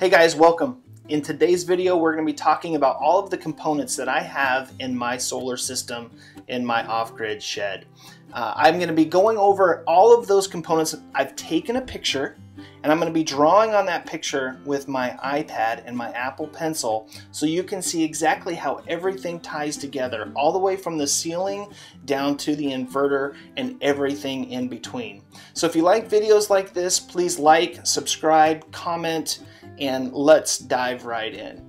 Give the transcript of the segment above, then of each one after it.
Hey guys, welcome. In today's video, we're going to be talking about all of the components that I have in my solar system in my off-grid shed. I'm going to be going over all of those components. I've taken a picture and I'm going to be drawing on that picture with my iPad and my Apple Pencil so you can see exactly how everything ties together, all the way from the ceiling down to the inverter and everything in between. So if you like videos like this, please like, subscribe, comment, and let's dive right in.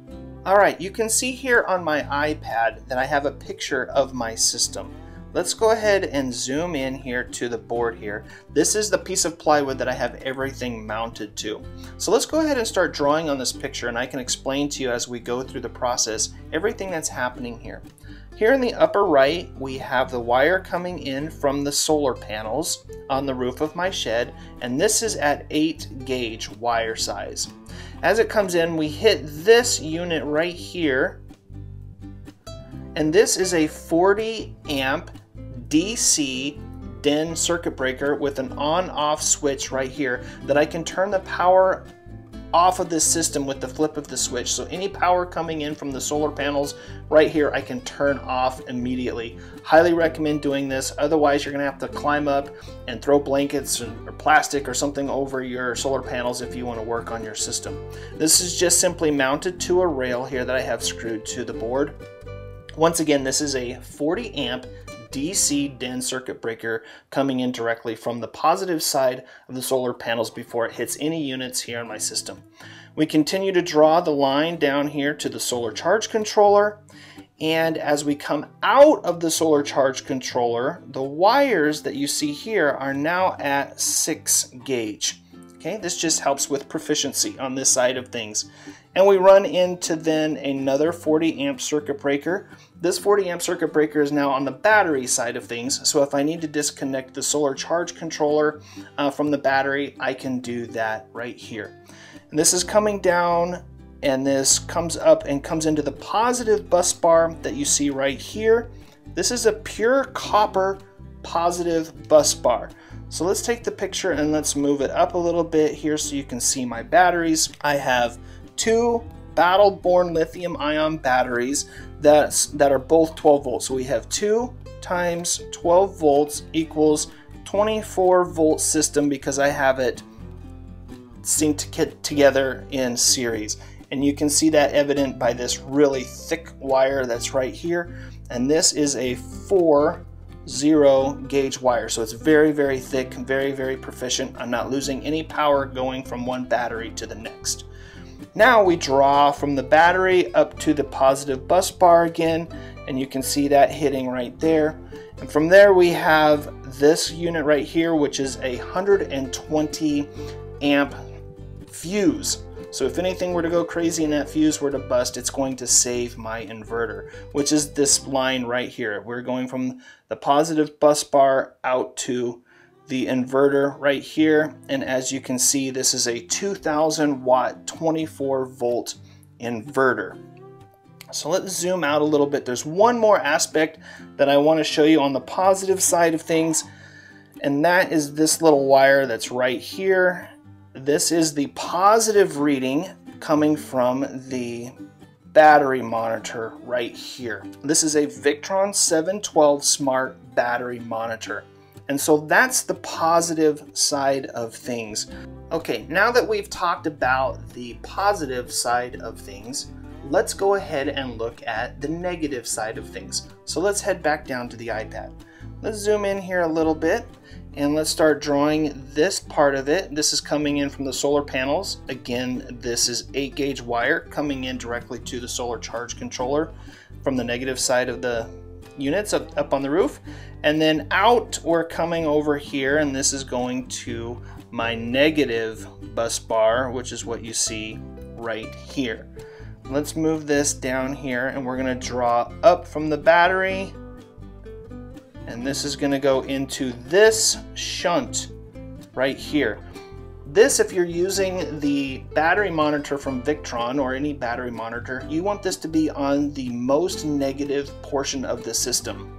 All right, you can see here on my iPad that I have a picture of my system. Let's go ahead and zoom in here to the board here. This is the piece of plywood that I have everything mounted to. So let's go ahead and start drawing on this picture, and I can explain to you as we go through the process everything that's happening here. Here in the upper right, we have the wire coming in from the solar panels on the roof of my shed, and this is at 8 gauge wire size. As it comes in, we hit this unit right here, and this is a 40 amp DC DIN circuit breaker with an on-off switch right here that I can turn the power off of this system with the flip of the switch. So any power coming in from the solar panels right here, I can turn off immediately. Highly recommend doing this. Otherwise, you're gonna have to climb up and throw blankets or plastic or something over your solar panels if you wanna work on your system. This is just simply mounted to a rail here that I have screwed to the board. Once again, this is a 40 amp DC DIN circuit breaker coming in directly from the positive side of the solar panels before it hits any units here in my system. We continue to draw the line down here to the solar charge controller, and as we come out of the solar charge controller, the wires that you see here are now at 6 gauge. Okay, this just helps with proficiency on this side of things. And we run into then another 40 amp circuit breaker. This 40 amp circuit breaker is now on the battery side of things. So if I need to disconnect the solar charge controller from the battery, I can do that right here. And this is coming down, and this comes up and comes into the positive bus bar that you see right here. This is a pure copper positive bus bar. So let's take the picture and let's move it up a little bit here so you can see my batteries. I have 2 Battle Born lithium ion batteries that are both 12 volts. So we have 2 times 12 volts equals 24 volt system because I have it synced together in series. And you can see that evident by this really thick wire that's right here. And this is a 4 0 gauge wire, so it's very, very thick, very, very proficient. I'm not losing any power going from one battery to the next. Now we draw from the battery up to the positive bus bar again, and you can see that hitting right there. And from there we have this unit right here, which is a 120 amp fuse. So if anything were to go crazy and that fuse were to bust, it's going to save my inverter, which is this line right here. We're going from the positive bus bar out to the inverter right here. And as you can see, this is a 2000 watt, 24 volt inverter. So let's zoom out a little bit. There's one more aspect that I want to show you on the positive side of things, and that is this little wire that's right here. This is the positive reading coming from the battery monitor right here. This is a Victron 712 smart battery monitor. And so that's the positive side of things. Okay, now that we've talked about the positive side of things, let's go ahead and look at the negative side of things. So let's head back down to the iPad. Let's zoom in here a little bit and let's start drawing this part of it. This is coming in from the solar panels. Again, this is 8 gauge wire coming in directly to the solar charge controller from the negative side of the units up on the roof. And then out, we're coming over here, and this is going to my negative bus bar, which is what you see right here. Let's move this down here, and we're gonna draw up from the battery, and this is going to go into this shunt right here. This, if you're using the battery monitor from Victron or any battery monitor, you want this to be on the most negative portion of the system.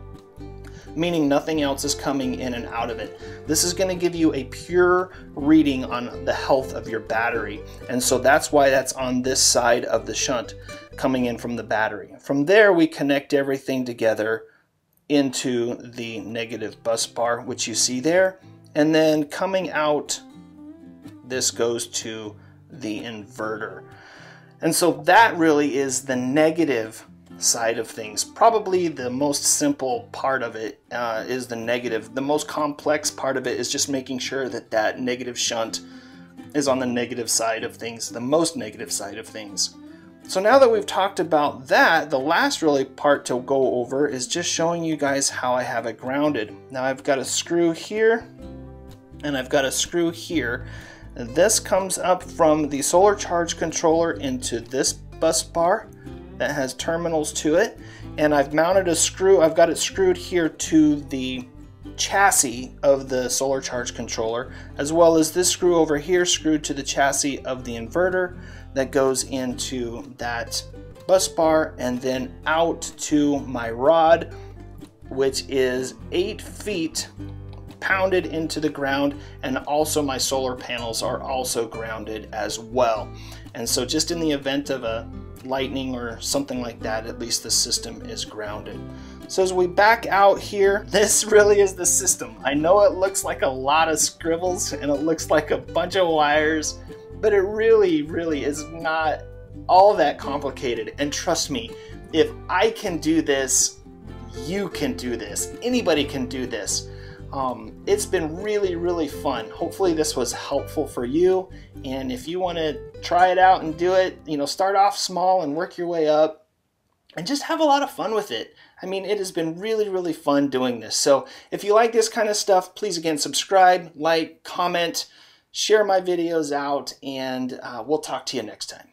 meaning nothing else is coming in and out of it. This is going to give you a pure reading on the health of your battery, and so that's why that's on this side of the shunt coming in from the battery. From there we connect everything together into the negative bus bar, which you see there, and then coming out this goes to the inverter. And so that really is the negative side of things. Probably the most simple part of it is the negative. The most complex part of it is just making sure that that negative shunt is on the negative side of things, the most negative side of things. So now that we've talked about that, the last really part to go over is just showing you guys how I have it grounded. Now I've got a screw here and I've got a screw here. This comes up from the solar charge controller into this bus bar that has terminals to it, and I've mounted a screw. I've got it screwed here to the chassis of the solar charge controller, as well as this screw over here screwed to the chassis of the inverter that goes into that bus bar and then out to my rod, which is 8 feet pounded into the ground, and also my solar panels are also grounded as well. And so just in the event of a lightning or something like that, at least the system is grounded. So as we back out here, this really is the system. I know it looks like a lot of scribbles and it looks like a bunch of wires, but it really, really is not all that complicated. And trust me, if I can do this, you can do this. Anybody can do this. It's been really, really fun. Hopefully this was helpful for you. And if you want to try it out and do it, you know, start off small and work your way up and just have a lot of fun with it. I mean, it has been really, really fun doing this. So if you like this kind of stuff, please again, subscribe, like, comment, share my videos out, and we'll talk to you next time.